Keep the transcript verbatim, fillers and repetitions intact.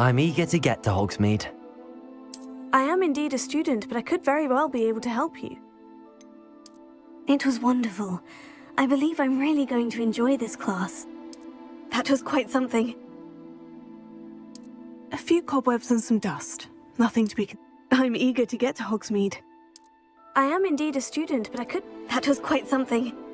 I'm eager to get to Hogsmeade. I am indeed a student, but I could very well be able to help you. It was wonderful. I believe I'm really going to enjoy this class. That was quite something. A few cobwebs and some dust. Nothing to be con- I'm eager to get to Hogsmeade. I am indeed a student, but I could- That was quite something.